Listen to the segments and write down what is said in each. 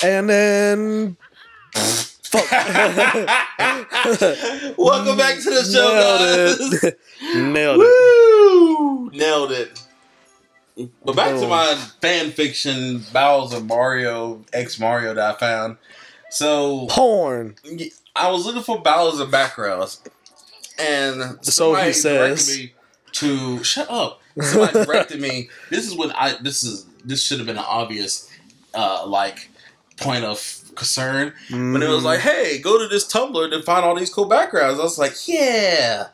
And then... Fuck. Welcome back to the show, guys. Nailed it. Woo! Nailed it. But back to my fan fiction Bowels of Mario X Mario that I found. So porn. I was looking for Bowels of Macros, and so he says me to shut up. Somebody directed me. This should have been an obvious point of concern, but it was like, hey, go to this Tumblr to find all these cool backgrounds. I was like, yeah,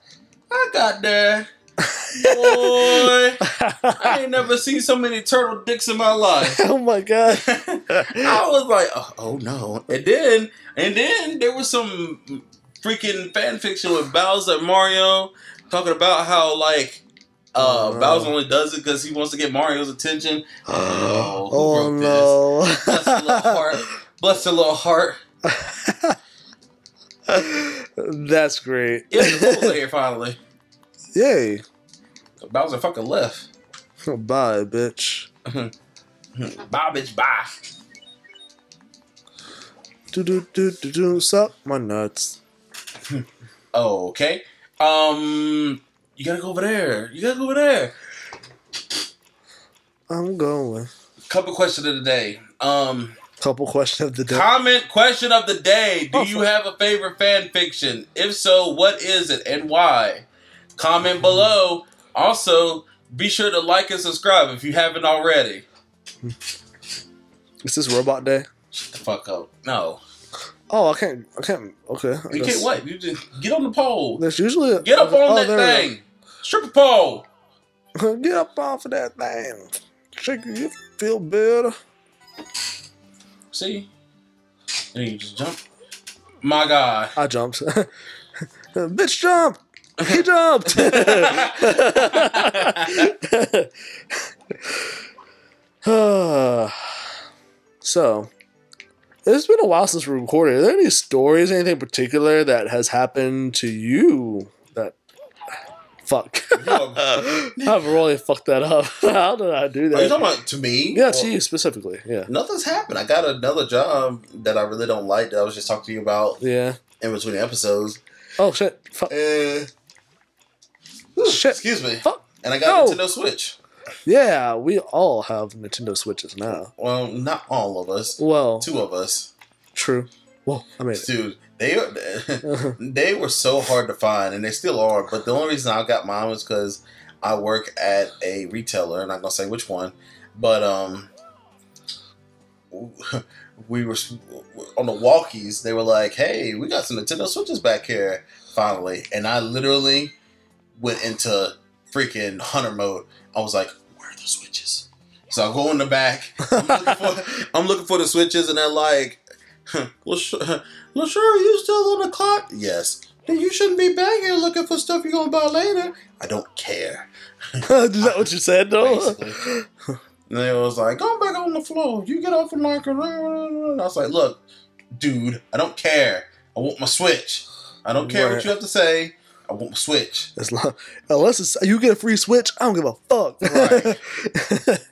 I got there. Boy, I ain't never seen so many turtle dicks in my life. Oh my god! I was like, oh no! And then there was some freaking fan fiction with Bowser and Mario talking about how Bowser only does it because he wants to get Mario's attention. Who wrote this? Bless the little heart. That's great. It's the rules here finally. Yay. Bowser fucking left. Bye, bitch. Bye, bitch, bye. Suck my nuts. Okay. You gotta go over there. I'm going. Comment question of the day. Do you have a favorite fan fiction? If so, what is it and why? Comment below. Also, be sure to like and subscribe if you haven't already. Is this Robot Day? Shut the fuck up. No. Oh, I can't. Okay. You can't what? You just get on the pole. That's usually. Get up on that thing. Strip a pole. Get up off of that thing. Shake it. You feel better. See? And you just jump. My God. I jumped. Bitch, jump. He jumped. So, it's been a while since we recorded. Are there any stories, anything particular that has happened to you that... Fuck. I've really fucked that up. How did I do that? Are you talking about to me? Yeah, to you specifically. Yeah. Nothing's happened. I got another job that I really don't like that I was just talking to you about. Yeah. In between episodes. Oh shit! Fuck. Shit! Excuse me. Fuck. And I got Nintendo Switch. Yeah, we all have Nintendo Switches now. Well, not all of us. Well, two of us. True. Well, I mean, dude, they were so hard to find, and they still are. But the only reason I got mine was because I work at a retailer, and I'm not gonna say which one, but we were on the walkies. They were like, "Hey, we got some Nintendo Switches back here finally," and I literally went into freaking hunter mode. I was like, "Where are the Switches?" So I go in the back. I'm looking for the Switches, and they're like, "LaSure, are you still on the clock?" "Yes." "Then you shouldn't be back here looking for stuff you're gonna buy later." "I don't care." Is that what you said, though? Basically. And they was like, "Go back on the floor. You get off and like..." And I was like, "Look, dude, I don't care. I want my Switch. I don't care what you have to say. I want my Switch." Unless it's, you get a free Switch, I don't give a fuck. Right.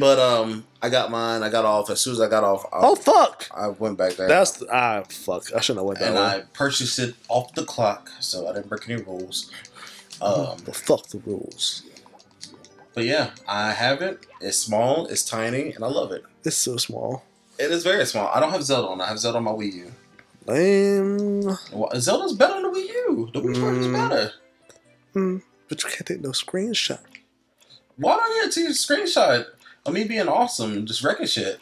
But I got mine. I got off. As soon as I got off, I went back there. I shouldn't have went there. And I purchased it off the clock, so I didn't break any rules. Fuck the rules. But yeah, I have it. It's small, it's tiny, and I love it. It's so small. It is very small. I don't have Zelda on. I have Zelda on my Wii U. Well, Zelda's better on the Wii U. The Wii Party's better. But you can't take no screenshot. Why don't you take a screenshot of me being awesome and just wrecking shit?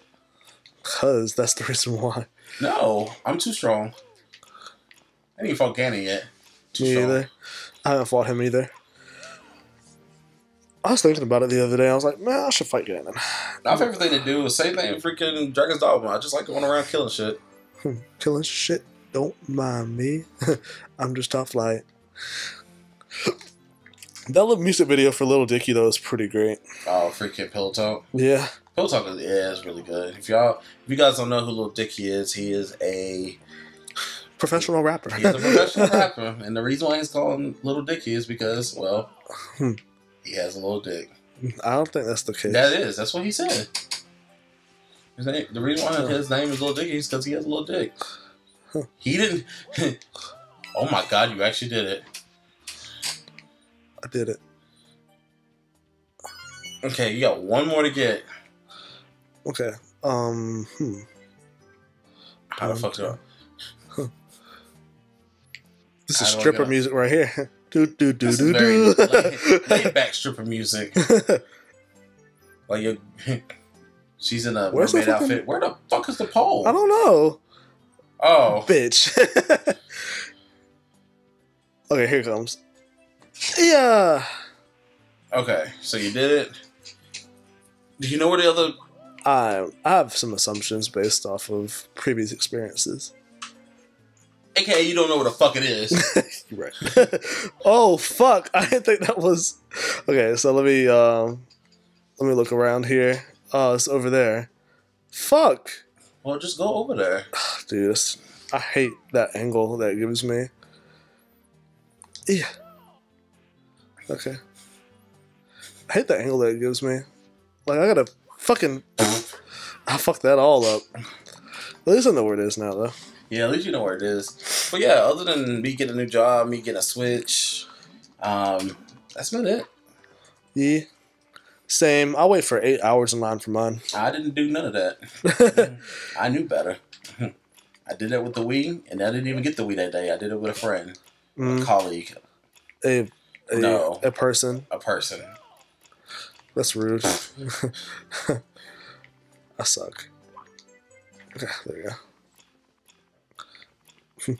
Because that's the reason why. No, I'm too strong. I didn't fought Ganon yet. Me either. I haven't fought him either. I was thinking about it the other day. I was like, man, I should fight Ganon. My favorite thing to do is same thing in freaking Dragon's Dogma. I just like going around killing shit. Killing shit? Don't mind me. I'm just off light. That little music video for Little Dicky, though, is pretty great. Oh, freaking Pillow Talk. Yeah. Hill Talker is really good. If you guys don't know who Lil Dicky is, he is a professional rapper. He's a professional rapper, and the reason why he's called Lil Dicky is because, well, he has a little dick. I don't think that's the case. That is. That's what he said. His name, the reason why his name is Lil Dicky is because he has a little dick. Huh. He didn't. Oh my God! You actually did it. I did it. Okay, you got one more to get. Okay. How the fuck's up? This is stripper music right here. Do do do do do. Laid back stripper music. Like you, she's in a mermaid outfit. Where the fuck is the pole? I don't know. Oh, bitch. Okay, here it comes. Yeah. Okay, so you did it. Do you know where the other? I have some assumptions based off of previous experiences. AKA, you don't know what the fuck it is. You're right. Oh fuck! I didn't think that was. Okay, so let me look around here. Oh, it's over there. Fuck. Well, just go over there, dude. I hate that angle that it gives me. Yeah. Okay. I hate the angle that it gives me. Like, I gotta fucking... I fucked that all up. At least I know where it is now, though. Yeah, at least you know where it is. But yeah, other than me getting a new job, me getting a Switch, that's been it. Yeah. Same. I wait for 8 hours in line for mine. I didn't do none of that. I knew better. I did that with the Wii, and I didn't even get the Wii that day. I did it with a friend, a colleague. A person. A person. That's rude. I suck. Okay, there you go.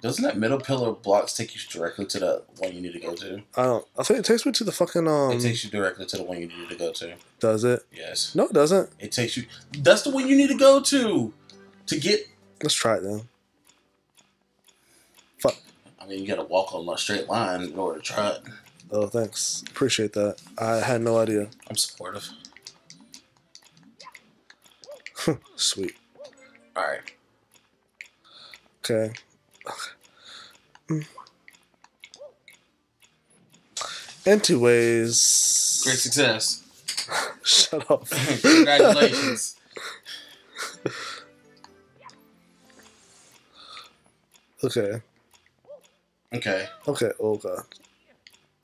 Doesn't that middle pillar of blocks take you directly to the one you need to go to? I don't. I think it takes me to the fucking. It takes you directly to the one you need to go to. Does it? Yes. No, it doesn't. It takes you. That's the one you need to go to. To get. Let's try it then. Fuck. I mean, you gotta walk on a straight line in order to try it. Oh, thanks. Appreciate that. I had no idea. I'm supportive. Sweet. All right. Okay. Anyways. Great success. Shut up. Congratulations. Okay. Okay. Okay. Oh God.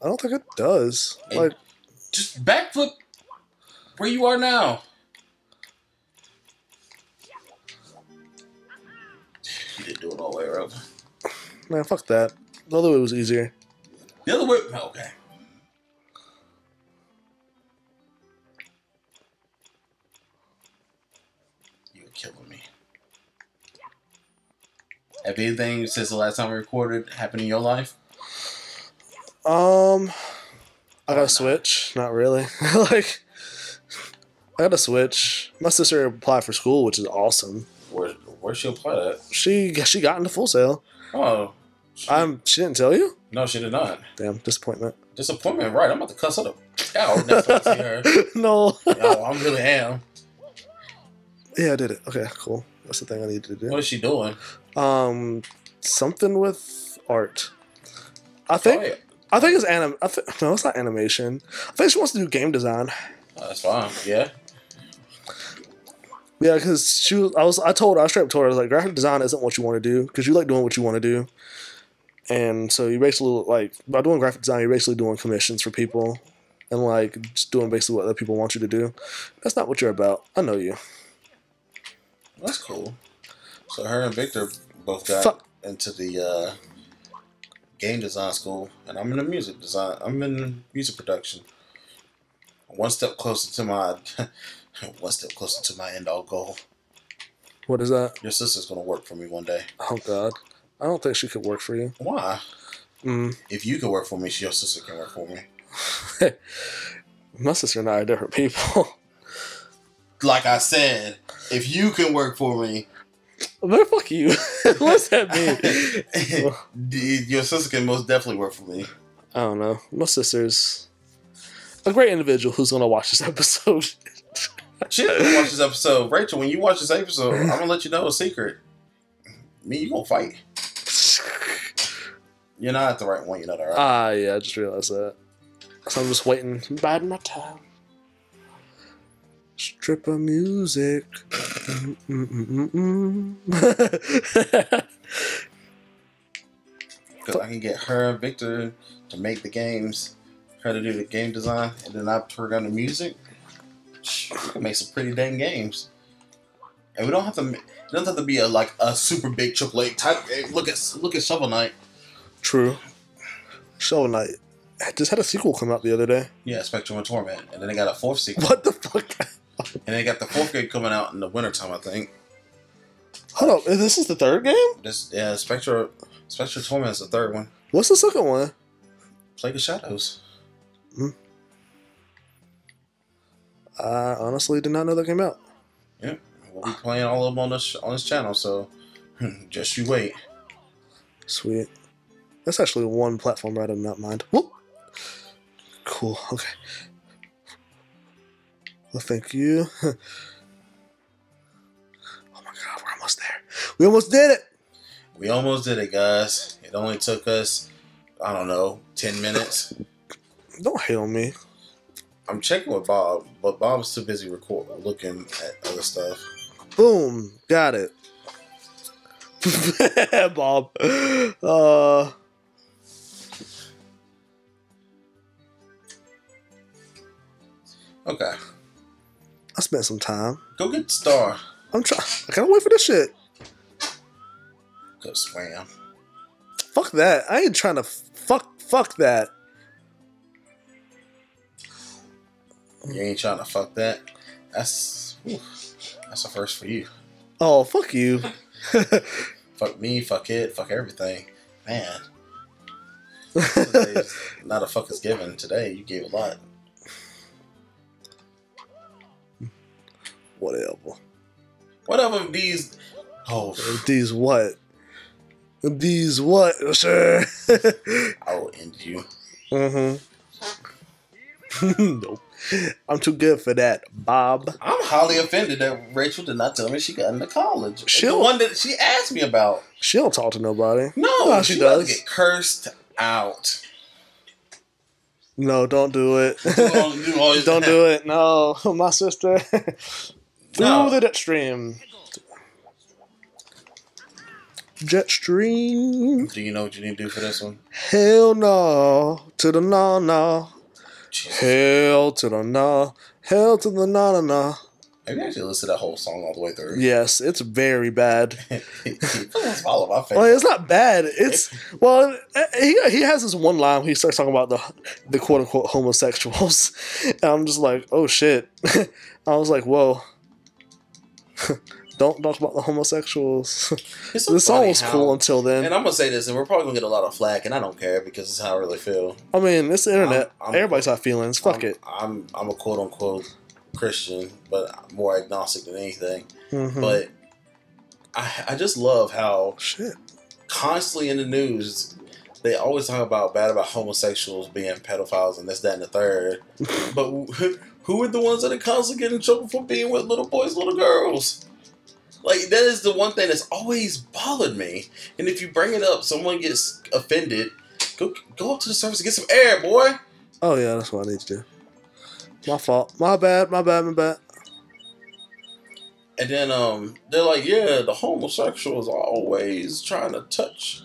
I don't think it does. Hey, like, just backflip where you are now. You didn't do it all the way around. Man, fuck that. The other way was easier. The other way. Oh, okay. You're killing me. Have anything since the last time we recorded happened in your life? I got a Switch. Not really. Like, I got a Switch. My sister applied for school, which is awesome. Where'd she apply at? She got into Full Sail. Oh. She didn't tell you? No, she did not. Damn, disappointment. Disappointment, right? I'm about to cuss out a cow next time I see her. No. No, I really am. Yeah, I did it. Okay, cool. That's the thing I needed to do. What is she doing? Something with art. I think. Oh, yeah. I think it's no, it's not animation. I think she wants to do game design. Oh, that's fine. Yeah. Yeah, because she was. I straight up told her, I was like, graphic design isn't what you want to do because you like doing what you want to do, and so you basically like by doing graphic design, you're basically doing commissions for people, and like just doing basically what other people want you to do. That's not what you're about. I know you. That's cool. So her and Victor both got into the. Game design school, and I'm in I'm in music production. One step closer to my, one step closer to my end all goal. What is that? Your sister's gonna work for me one day. Oh God, I don't think she could work for you. Why? If you could work for me, your sister can work for me. My sister and I are different people. Like I said, if you can work for me. Where fuck you? What's that mean? Your sister can most definitely work for me. I don't know. My sister's a great individual who's going to watch this episode. She doesn't watch this episode. Rachel, when you watch this episode, I'm going to let you know a secret. Me, you going to fight. You're not the right one, you know that, right? Ah, yeah, I just realized that. So I'm just waiting. I'm biding my time. Stripper music. Because I can get her and Victor to make the games, her to do the game design, and then I turn on the music. We can make some pretty dang games. And we don't have to. It doesn't have to be a like a super big AAA type game. Look at Shovel Knight. True. Shovel Knight just had a sequel come out the other day. Yeah, Spectrum and Torment, and then they got a fourth sequel. What the fuck? And they got the fourth game coming out in the wintertime, I think. Hold on, this is the third game? This, yeah, Spectrum Torment is the third one. What's the second one? Plague of Shadows. Mm. I honestly did not know that came out. Yep, yeah, we'll be playing all of them on this channel, so just you wait. Sweet. That's actually one platform I did not mind. Whoop. Cool. Okay. Well, thank you. Oh my God, we're almost there. We almost did it. We almost did it, guys. It only took us, I don't know, 10 minutes. Don't hate on me. I'm checking with Bob, but Bob's too busy recording, looking at other stuff. Boom. Got it. Bob. Okay. I spent some time. Go get the star. I'm trying. I can't wait for this shit. Go swam. Fuck that. I ain't trying to fuck that. You ain't trying to fuck that. That's a first for you. Oh, fuck you. Fuck me, fuck it, fuck everything. Man. Not a fuck is given. Today you gave a lot. Whatever. Whatever these. Oh, these what? These what? Sure. I will end you. Mm-hmm. Nope. I'm too good for that, Bob. I'm highly offended that Rachel did not tell me she got into college. She one that she asked me about. She don't talk to nobody. No, she does get cursed out. No, don't do it. Don't do it. No, my sister. No. Through the Jetstream. Jetstream. Do you know what you need to do for this one? Hell no. To the no, no. Jesus. Hell to the nah, hell to the nah, nah, nah. Have you actually listened to that whole song all the way through? Yes, it's very bad. It's all of my favorite. Well, it's not bad. It's well, he has this one line where he starts talking about the quote unquote homosexuals, and I'm just like, oh shit. I was like, whoa. Don't talk about the homosexuals. So this song was cool until then. And I'm going to say this, and we're probably going to get a lot of flack, and I don't care because it's how I really feel. I mean, it's the internet. Everybody's got feelings. Fuck it. I'm a quote-unquote Christian, but I'm more agnostic than anything. Mm-hmm. But I just love how constantly in the news, they always talk about homosexuals being pedophiles and this, that, and the third. But who are the ones that are constantly getting in trouble for being with little boys, little girls? Like, that is the one thing that's always bothered me. And if you bring it up, someone gets offended. Go up to the surface and get some air, boy. Oh, yeah, that's what I need to do. My fault. My bad, my bad, my bad. And then they're like, yeah, the homosexuals are always trying to touch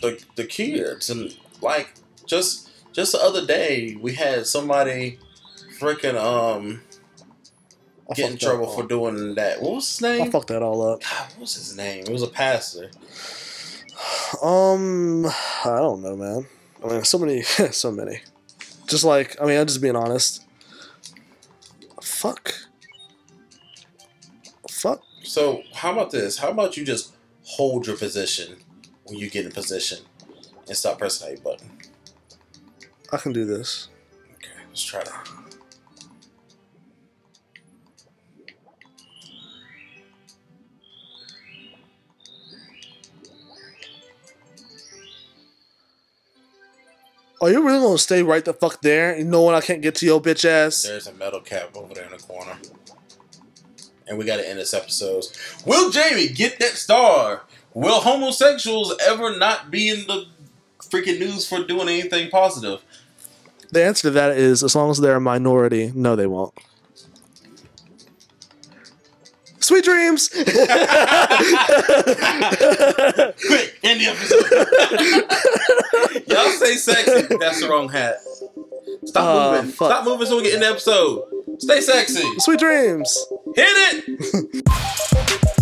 the kids. And, like, just the other day, we had somebody freaking get in trouble for doing that. What was his name? I fucked that all up. God, what was his name? It was a pastor. I don't know, man. I mean, so many. Just like, I mean, I'm just being honest. Fuck. So, how about this? How about you just hold your position when you get in position and stop pressing that button? I can do this. Okay, let's try that. Are you really gonna stay right the fuck there? You know what? I can't get to your bitch ass. There's a metal cap over there in the corner. And we gotta end this episode. Will Jamie get that star? Will homosexuals ever not be in the freaking news for doing anything positive? The answer to that is, as long as they're a minority, no, they won't. Sweet dreams! Quick, end the episode. Y'all say sexy. That's the wrong hat. Stop moving. Fuck. Stop moving so we can end the episode. Stay sexy. Sweet dreams. Hit it!